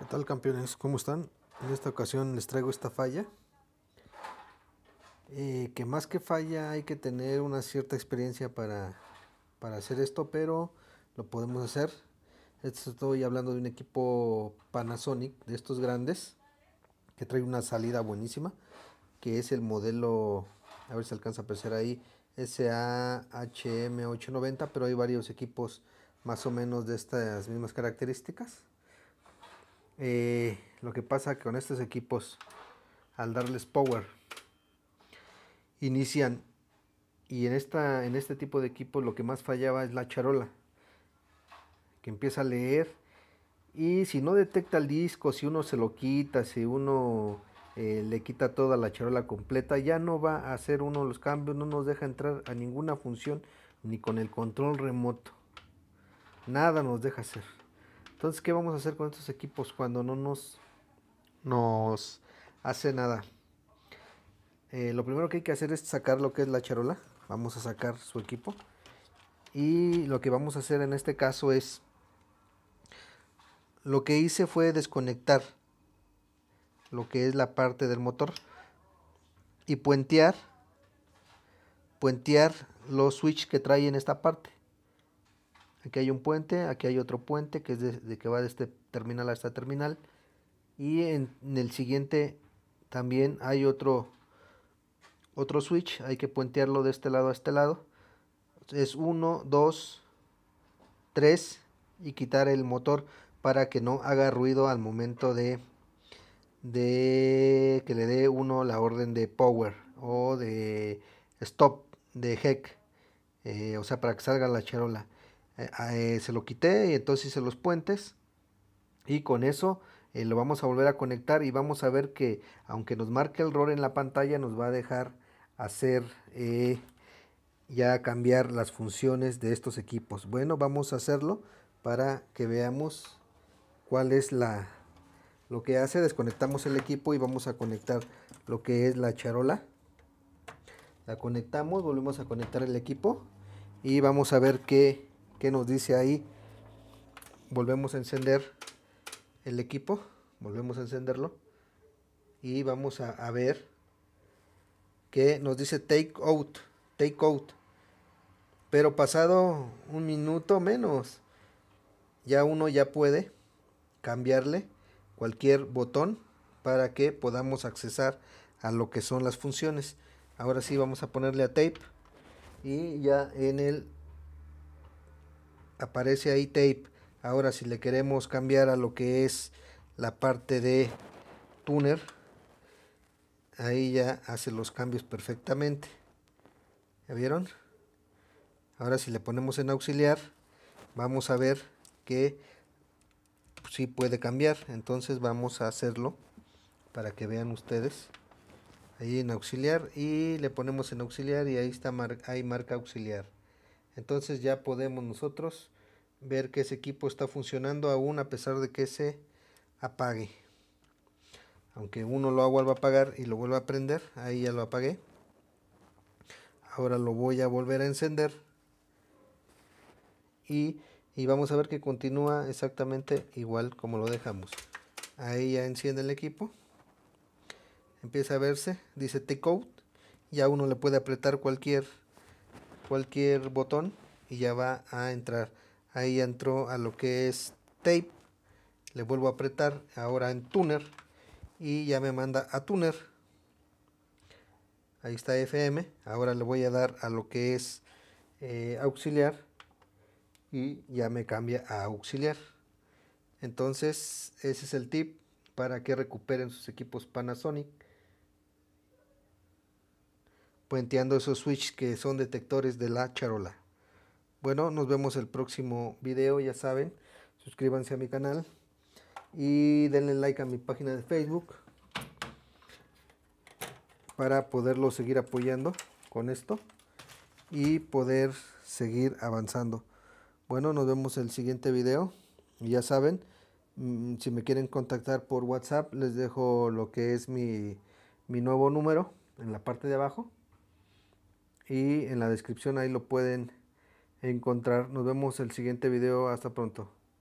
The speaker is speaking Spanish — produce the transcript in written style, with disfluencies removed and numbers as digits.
¿Qué tal, campeones? ¿Cómo están? En esta ocasión les traigo esta falla. Que más que falla hay que tener una cierta experiencia para hacer esto, pero lo podemos hacer. Estoy hablando de un equipo Panasonic, de estos grandes, que trae una salida buenísima, que es el modelo, a ver si alcanza a aparecer ahí, SAHM890, pero hay varios equipos más o menos de estas mismas características. Lo que pasa con estos equipos, al darles power, inician, y en este tipo de equipos lo que más fallaba es la charola, que empieza a leer, y si no detecta el disco, si uno se lo quita, si uno le quita toda la charola completa, ya no va a hacer uno los cambios, no nos deja entrar a ninguna función, ni con el control remoto, nada nos deja hacer. Entonces, ¿qué vamos a hacer con estos equipos cuando no nos hace nada? Lo primero que hay que hacer es sacar lo que es la charola. Vamos a sacar su equipo, y lo que vamos a hacer en este caso es, lo que hice fue desconectar lo que es la parte del motor y puentear los switch que trae en esta parte. Aquí hay un puente, aquí hay otro puente que es de que va de este terminal a esta terminal, y en el siguiente también hay otro switch. Hay que puentearlo de este lado a este lado. Es 1, 2, 3 y quitar el motor para que no haga ruido al momento de que le dé uno la orden de power o de stop, de heck, o sea, para que salga la charola. Se lo quité, y entonces hice los puentes, y con eso lo vamos a volver a conectar, y vamos a ver que aunque nos marque el error en la pantalla, nos va a dejar hacer ya cambiar las funciones de estos equipos. Bueno, vamos a hacerlo para que veamos cuál es lo que hace. Desconectamos el equipo y vamos a conectar lo que es la charola. La conectamos, volvemos a conectar el equipo y vamos a ver qué nos dice ahí. Volvemos a encender el equipo, volvemos a encenderlo, y vamos a ver que nos dice take out, pero pasado un minuto menos, ya uno ya puede cambiarle cualquier botón para que podamos accesar a lo que son las funciones. Ahora sí vamos a ponerle a tape, y ya aparece ahí tape. Ahora, si le queremos cambiar a lo que es la parte de tuner, ahí ya hace los cambios perfectamente. ¿Ya vieron? Ahora, si le ponemos en auxiliar, vamos a ver que sí puede cambiar. Entonces vamos a hacerlo para que vean ustedes. Ahí en auxiliar, y le ponemos en auxiliar, y ahí está, ahí marca auxiliar. Entonces ya podemos nosotros ver que ese equipo está funcionando aún a pesar de que se apague. Aunque uno lo vuelva a apagar y lo vuelva a prender, ahí ya lo apagué. Ahora lo voy a volver a encender, y vamos a ver que continúa exactamente igual como lo dejamos. Ahí ya enciende el equipo, empieza a verse, dice take out, ya uno le puede apretar cualquier botón y ya va a entrar. Ahí entró a lo que es tape, le vuelvo a apretar ahora en tuner, y ya me manda a tuner. Ahí está FM. Ahora le voy a dar a lo que es auxiliar, y ya me cambia a auxiliar. Entonces ese es el tip para que recuperen sus equipos Panasonic, puenteando esos switch que son detectores de la charola. Bueno, nos vemos el próximo video. Ya saben, suscríbanse a mi canal y denle like a mi página de Facebook para poderlo seguir apoyando con esto y poder seguir avanzando. Bueno, nos vemos el siguiente video. Ya saben, si me quieren contactar por WhatsApp, les dejo lo que es mi nuevo número en la parte de abajo, y en la descripción ahí lo pueden encontrar. Nos vemos el siguiente video. Hasta pronto.